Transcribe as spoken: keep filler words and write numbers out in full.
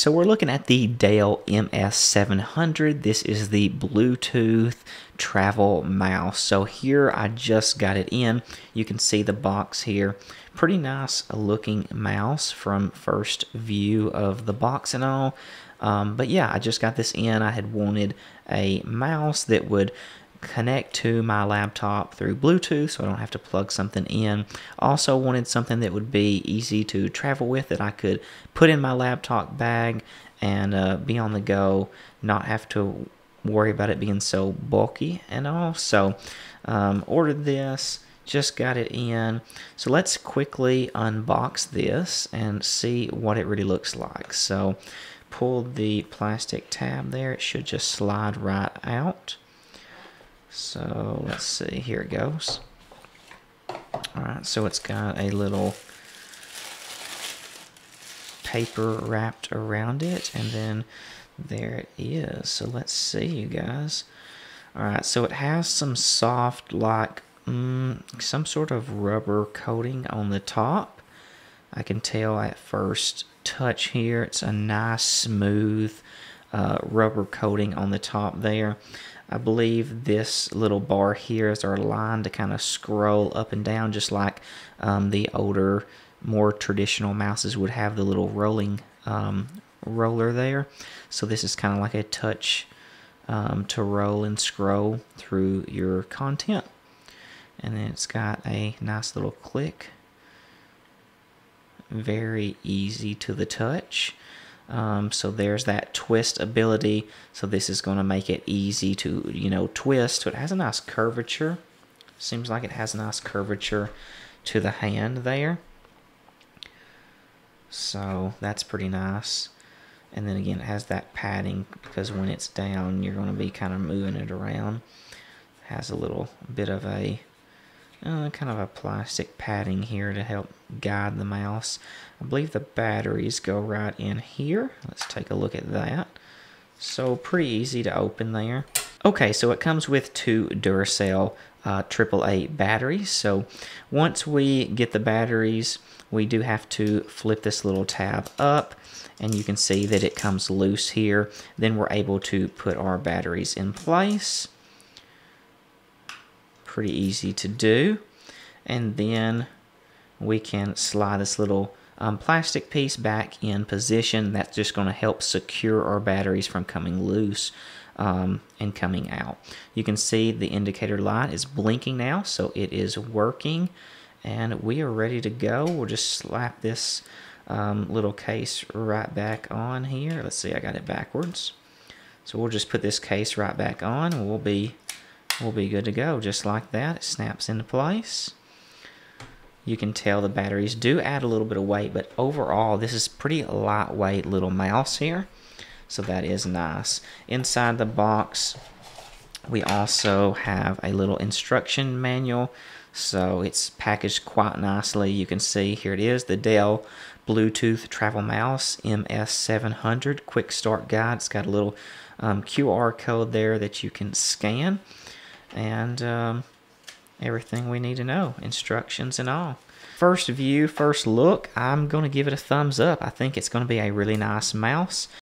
So we're looking at the Dell M S seven hundred. This is the Bluetooth travel mouse. So here I just got it in. You can see the box here. Pretty nice looking mouse from first view of the box and all. Um, but yeah, I just got this in. I had wanted a mouse that would connect to my laptop through Bluetooth so I don't have to plug something in. Also wanted something that would be easy to travel with, that I could put in my laptop bag and uh, be on the go, not have to worry about it being so bulky and all. So um, ordered this, just got it in. So let's quickly unbox this and see what it really looks like. So pull the plastic tab there. It should just slide right out. So let's see, here it goes. All right, so it's got a little paper wrapped around it, and then there it is. So let's see, you guys. All right, so it has some soft, like mm, some sort of rubber coating on the top. I can tell at first touch here, it's a nice smooth uh, rubber coating on the top there. I believe this little bar here is our line to kind of scroll up and down, just like um, the older, more traditional mouses would have the little rolling um, roller there. So this is kind of like a touch um, to roll and scroll through your content. And then it's got a nice little click. Very easy to the touch. Um, so there's that twist ability. So this is going to make it easy to, you know, twist. So it has a nice curvature. Seems like it has a nice curvature to the hand there. So that's pretty nice. And then again, it has that padding because when it's down, you're going to be kind of moving it around. It has a little bit of a Uh, kind of a plastic padding here to help guide the mouse. I believe the batteries go right in here. Let's take a look at that. So pretty easy to open there. Okay, so it comes with two Duracell uh, triple A batteries. So once we get the batteries, we do have to flip this little tab up, and you can see that it comes loose here. Then we're able to put our batteries in place. Pretty easy to do. And then we can slide this little um, plastic piece back in position. That's just going to help secure our batteries from coming loose um, and coming out. You can see the indicator light is blinking now, so it is working, and we are ready to go. We'll just slap this um, little case right back on here. Let's see, I got it backwards. So we'll just put this case right back on, and we'll be We'll be good to go. Just like that, it snaps into place. You can tell the batteries do add a little bit of weight, but overall this is pretty lightweight little mouse here, so that is nice. Inside the box we also have a little instruction manual, so it's packaged quite nicely. You can see here it is, the Dell Bluetooth travel mouse M S seven hundred quick start guide. It's got a little um, Q R code there that you can scan, and um, everything we need to know, instructions and all. First view, first look, I'm going to give it a thumbs up. I think it's going to be a really nice mouse.